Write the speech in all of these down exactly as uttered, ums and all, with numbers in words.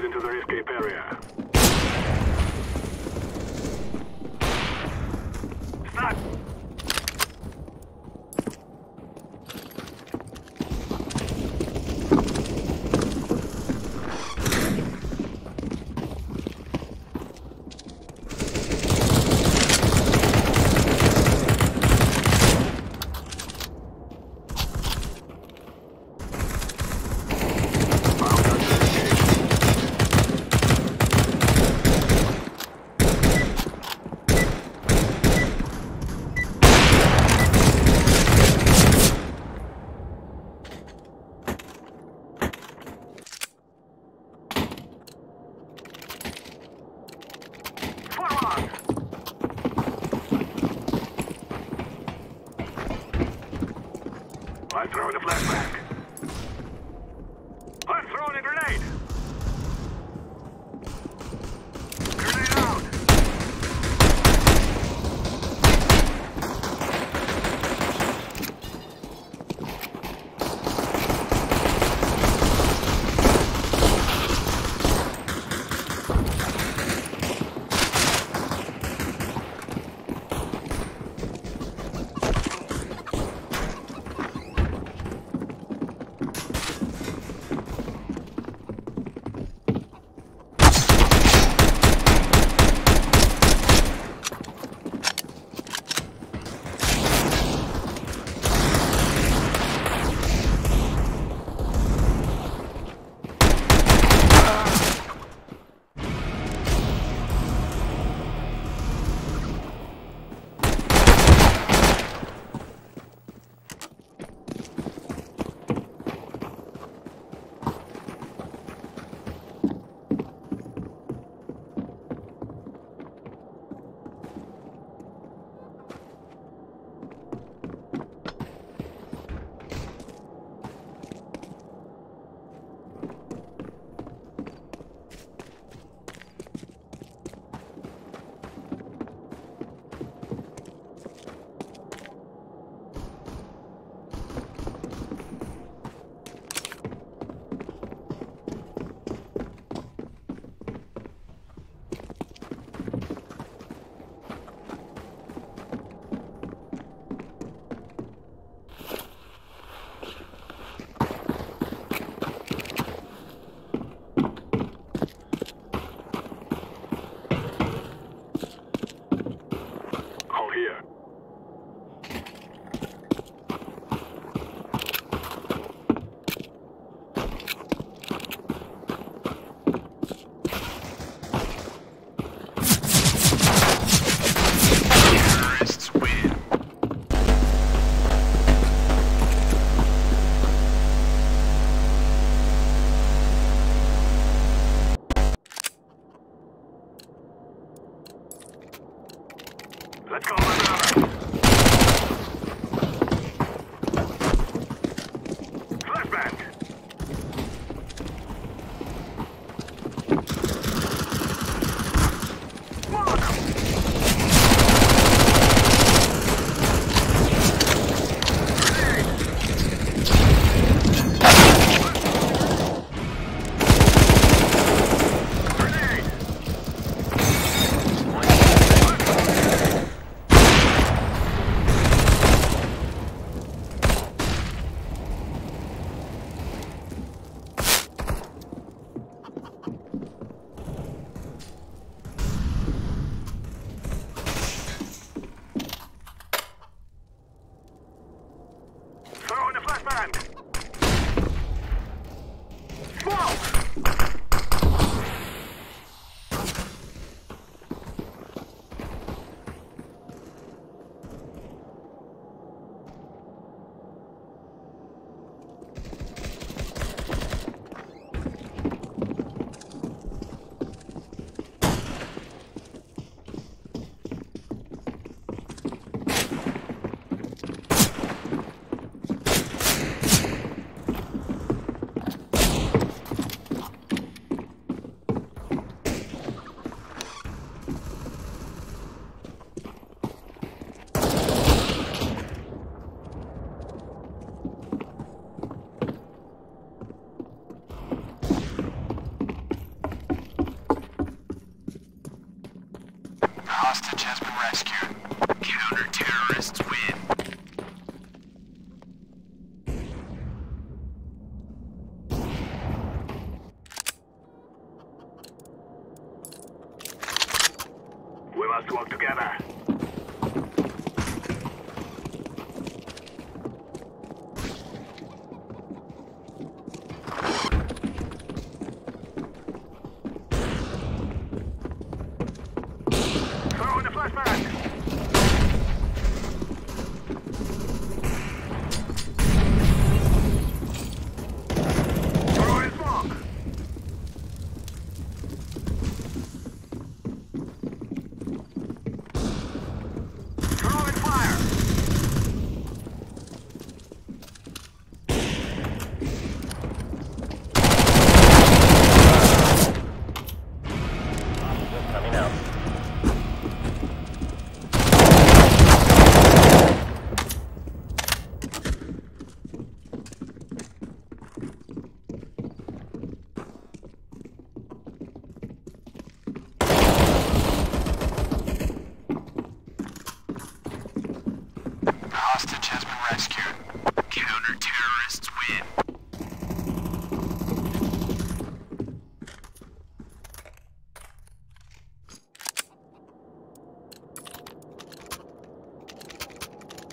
head into their escape area. Stop! I'm throwing a flashback. I'm throwing a grenade. Grenade out. Let's go, let's go.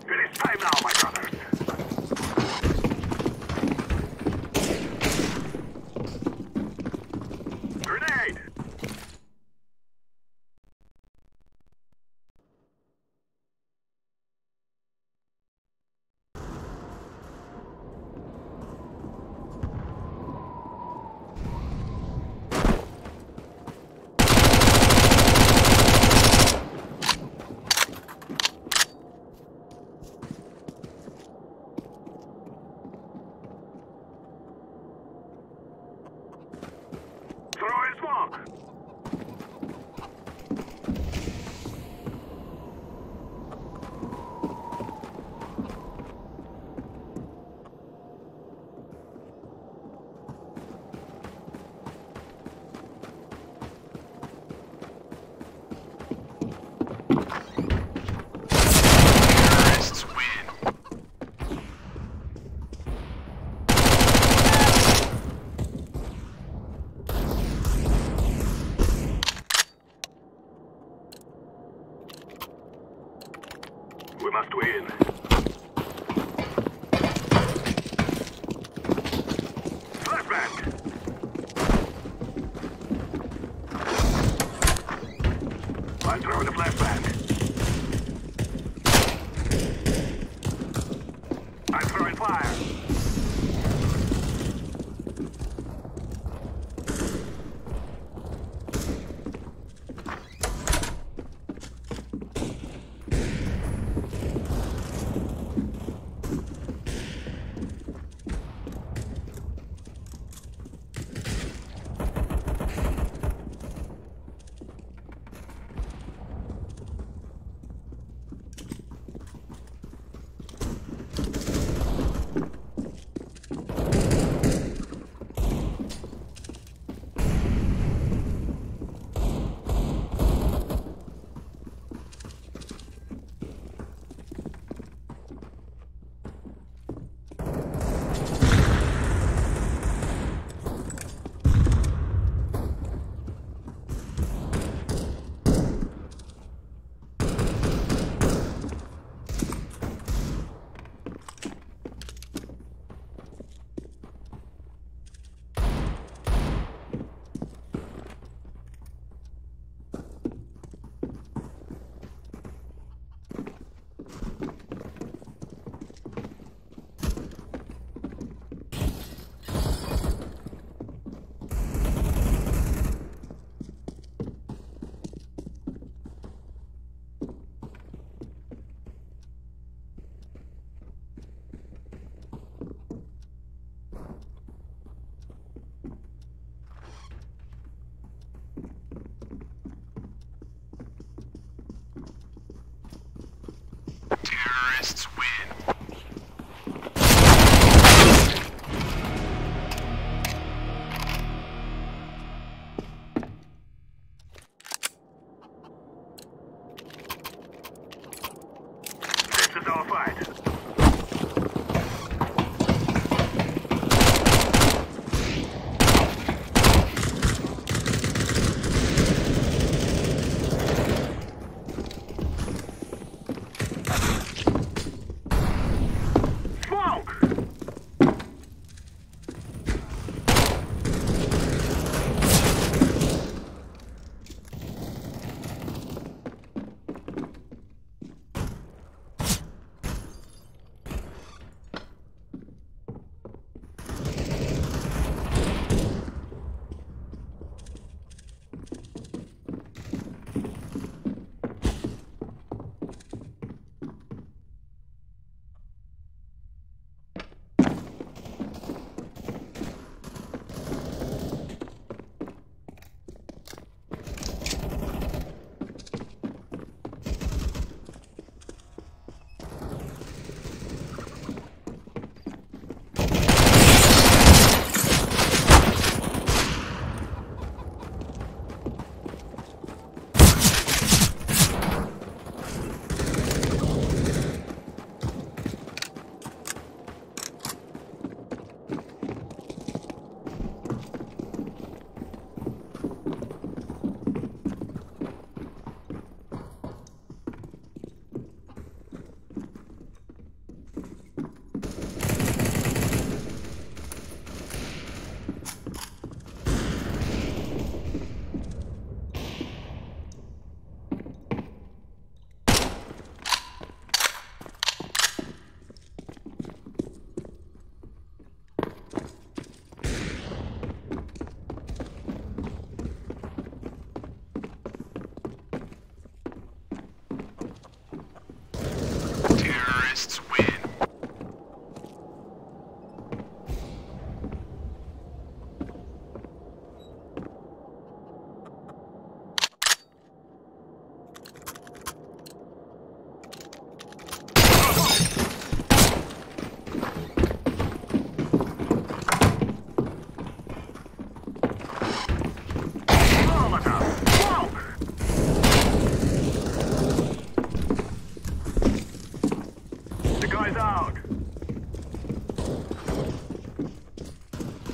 It is time now, my brothers. Grenade! Must win. Flashback! I'll throw the flashback. I'm throwing fire. Terrorists win. This is our fight. Guys out.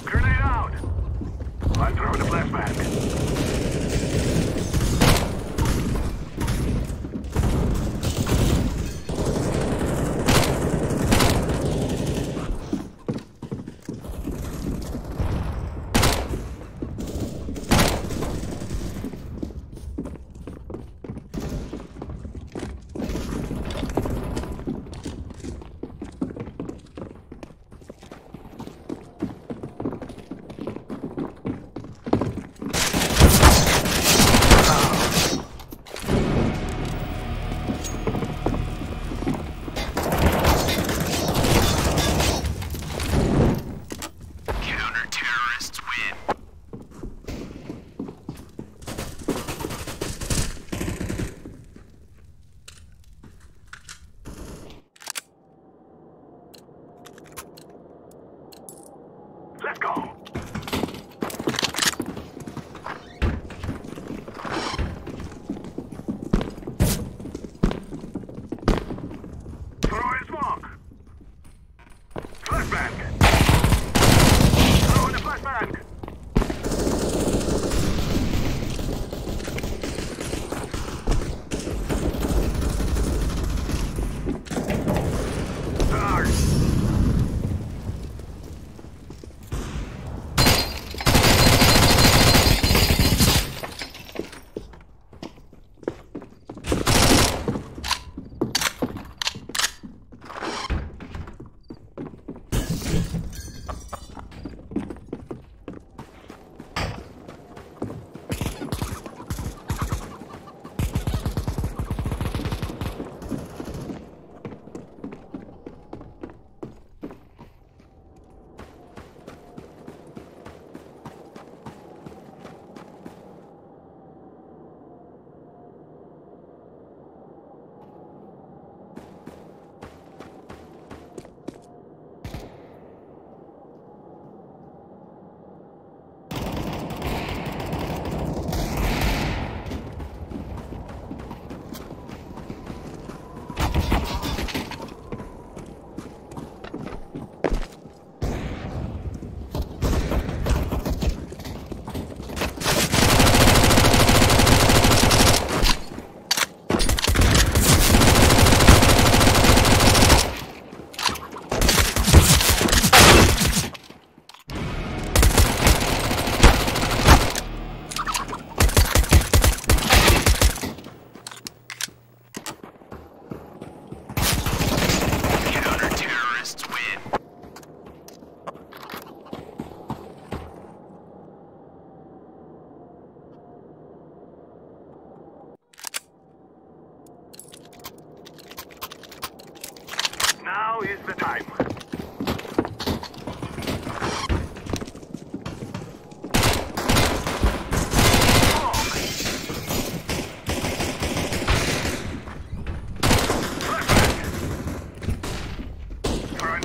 Grenade out. I'm throwing the flashbang.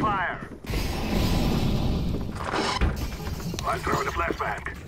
Fire! I'm throwing a flashbang.